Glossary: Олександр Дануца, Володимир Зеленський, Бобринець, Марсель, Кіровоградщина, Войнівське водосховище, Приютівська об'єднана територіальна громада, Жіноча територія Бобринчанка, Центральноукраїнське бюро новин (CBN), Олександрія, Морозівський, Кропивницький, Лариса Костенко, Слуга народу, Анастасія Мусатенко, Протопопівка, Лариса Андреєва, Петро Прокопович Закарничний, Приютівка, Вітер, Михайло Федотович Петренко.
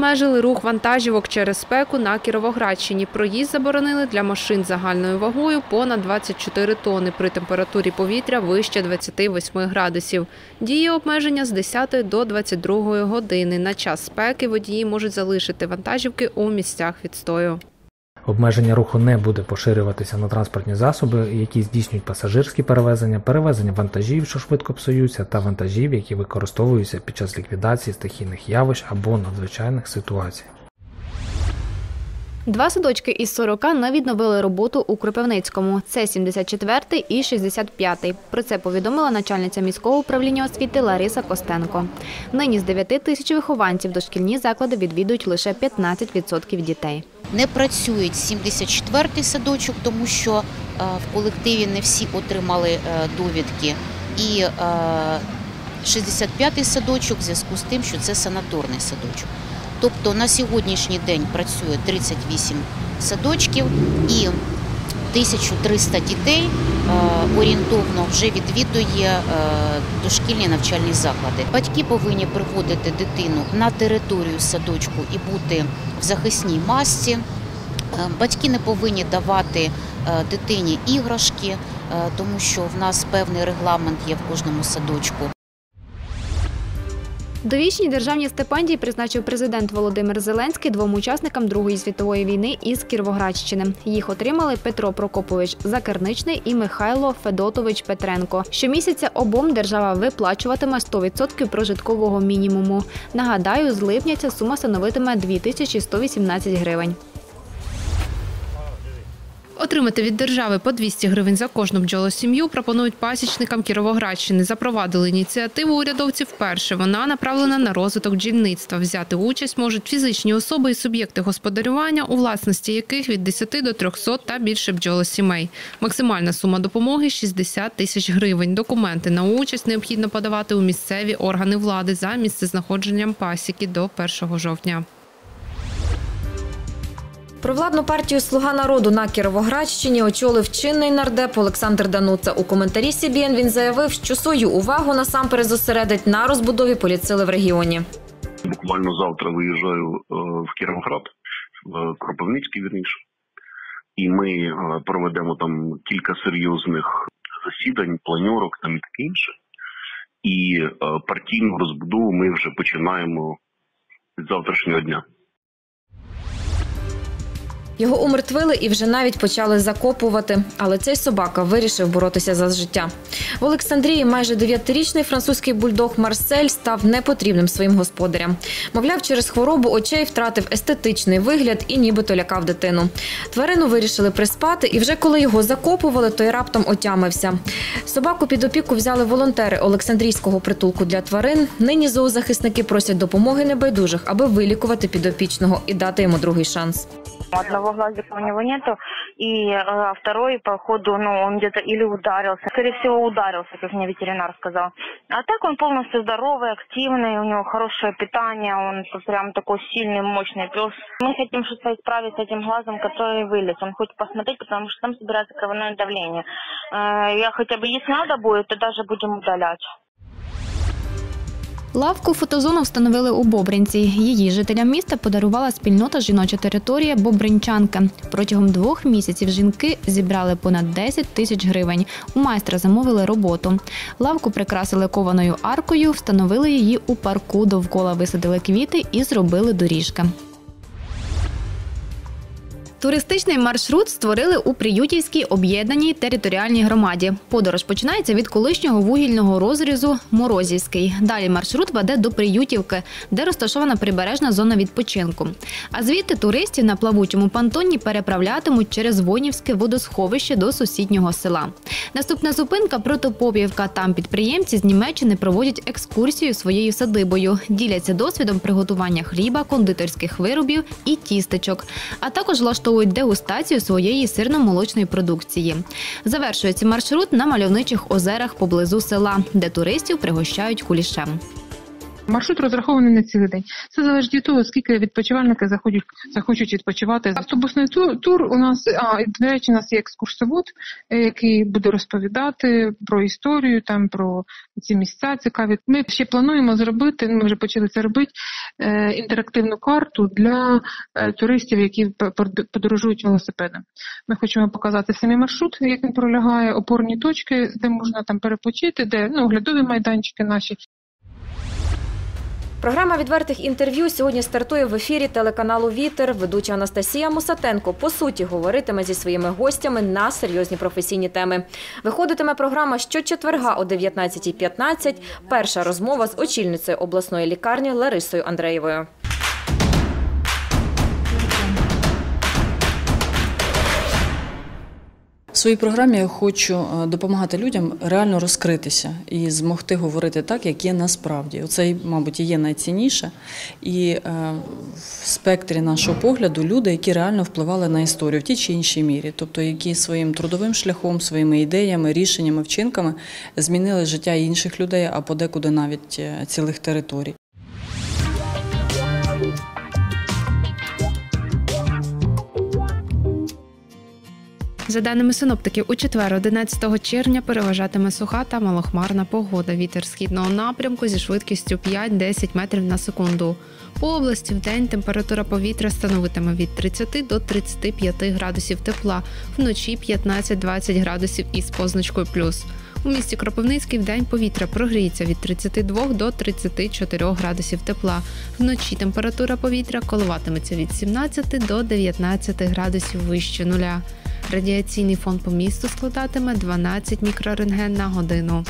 обмежили рух вантажівок через спеку на Кіровоградщині. Проїзд заборонили для машин загальною вагою понад 24 тонни при температурі повітря вище 28 градусів. Діє обмеження з 10 до 22 години. На час спеки водії можуть залишити вантажівки у місцях відстою. Обмеження руху не буде поширюватися на транспортні засоби, які здійснюють пасажирські перевезення, перевезення вантажів, що швидко псуються, та вантажів, які використовуються під час ліквідації стихійних явищ або надзвичайних ситуацій. 2 садочки із 40 не відновили роботу у Кропивницькому. Це 74-й і 65-й. Про це повідомила начальниця міського управління освіти Лариса Костенко. Нині з 9 тисяч вихованців дошкільні заклади відвідують лише 15% дітей. Не працюють 74-й садочок, тому що в колективі не всі отримали довідки. І 65-й садочок в зв'язку з тим, що це санаторний садочок. Тобто на сьогоднішній день працює 38 садочків і 1300 дітей орієнтовно вже відвідує дошкільні навчальні заклади. Батьки повинні приводити дитину на територію садочку і бути в захисній масці. Батьки не повинні давати дитині іграшки, тому що в нас певний регламент є в кожному садочку. Довічні державні стипендії призначив президент Володимир Зеленський двом учасникам Другої світової війни із Кіровоградщини. Їх отримали Петро Прокопович Закарничний і Михайло Федотович Петренко. Щомісяця обом держава виплачуватиме 100% прожиткового мінімуму. Нагадаю, з липня ця сума становитиме 2118 гривень. Отримати від держави по 200 гривень за кожну бджолосім'ю пропонують пасічникам Кіровоградщини. Запровадили ініціативу урядовці вперше. Вона направлена на розвиток бджільництва. Взяти участь можуть фізичні особи і суб'єкти господарювання, у власності яких від 10 до 300 та більше бджолосімей. Максимальна сума допомоги – 60 тисяч гривень. Документи на участь необхідно подавати у місцеві органи влади за місцезнаходженням пасіки до 1 жовтня. Провладну партію «Слуга народу» на Кіровоградщині очолив чинний нардеп Олександр Дануца. У коментарі CBN він заявив, що свою увагу насамперед зосередить на розбудові політсили в регіоні. Буквально завтра виїжджаю в Кіровоград, в Кропивницький, вірніше. І ми проведемо там кілька серйозних засідань, планьорок там і таке інше. І партійну розбудову ми вже починаємо від завтрашнього дня. Його умертвили і вже навіть почали закопувати. Але цей собака вирішив боротися за життя. В Олександрії майже 9-річний французький бульдог Марсель став непотрібним своїм господарям. Мовляв, через хворобу очей втратив естетичний вигляд і нібито лякав дитину. Тварину вирішили приспати, і вже коли його закопували, той раптом отямився. Собаку під опіку взяли волонтери Олександрійського притулку для тварин. Нині зоозахисники просять допомоги небайдужих, аби вилікувати підопічного і дати йому другий шанс. Одного глазика у него нету, и второй, походу, он где-то или ударился, скорее всего, ударился, как мне ветеринар сказал. А так он полностью здоровый, активный, у него хорошее питание, он прям такой сильный, мощный пес. Мы хотим что-то исправить с этим глазом, который вылез. Он хочет посмотреть, потому что там собирается кровяное давление. Я хотя бы, если надо будет, то даже будем удалять. Лавку фотозону встановили у Бобринці. Її жителям міста подарувала спільнота «Жіноча територія Бобринчанка». Протягом 2 місяців жінки зібрали понад 10 тисяч гривень. У майстра замовили роботу. Лавку прикрасили кованою аркою, встановили її у парку, довкола висадили квіти і зробили доріжки. Туристичний маршрут створили у Приютівській об'єднаній територіальній громаді. Подорож починається від колишнього вугільного розрізу «Морозівський». Далі маршрут веде до Приютівки, де розташована прибережна зона відпочинку. А звідти туристів на плавучому понтоні переправлятимуть через Войнівське водосховище до сусіднього села. Наступна зупинка – Протопопівка. Там підприємці з Німеччини проводять екскурсію своєю садибою, діляться досвідом приготування хліба, кондитерських виробів і тістечок, а також влаштовують дегустацію своєї сирно-молочної продукції. Завершується маршрут на мальовничих озерах поблизу села, де туристів пригощають кулішем. Маршрут розрахований на цілий день. Це залежить від того, скільки відпочивальники захочуть відпочивати. Автобусний тур у нас, до речі, у нас є екскурсовод, який буде розповідати про історію, там про ці місця цікаві. Ми ще плануємо зробити, ми вже почали це робити, інтерактивну карту для туристів, які подорожують велосипедом. Ми хочемо показати самі маршрут, як він пролягає, опорні точки, де можна там перепочити, де оглядові майданчики наші. Програма відвертих інтерв'ю сьогодні стартує в ефірі телеканалу «Вітер». Ведуча Анастасія Мусатенко по суті говоритиме зі своїми гостями на серйозні професійні теми. Виходитиме програма щочетверга о 19:15. Перша розмова з очільницею обласної лікарні Ларисою Андреєвою. У своїй програмі я хочу допомагати людям реально розкритися і змогти говорити так, як є насправді. Оце, мабуть, є найцінніше. І в спектрі нашого погляду люди, які реально впливали на історію в тій чи іншій мірі. Тобто, які своїм трудовим шляхом, своїми ідеями, рішеннями, вчинками змінили життя інших людей, а подекуди навіть цілих територій. За даними синоптиків, у четвер, 11 червня, переважатиме суха та малохмарна погода. Вітер східного напрямку зі швидкістю 5-10 метрів на секунду. По області в день температура повітря становитиме від 30 до 35 градусів тепла, вночі 15-20 градусів із позначкою «плюс». У місті Кропивницький в день повітря прогріється від 32 до 34 градусів тепла. Вночі температура повітря коливатиметься від 17 до 19 градусів вище нуля. Радіаційний фон по місту складатиме 12 мікрорентген на годину.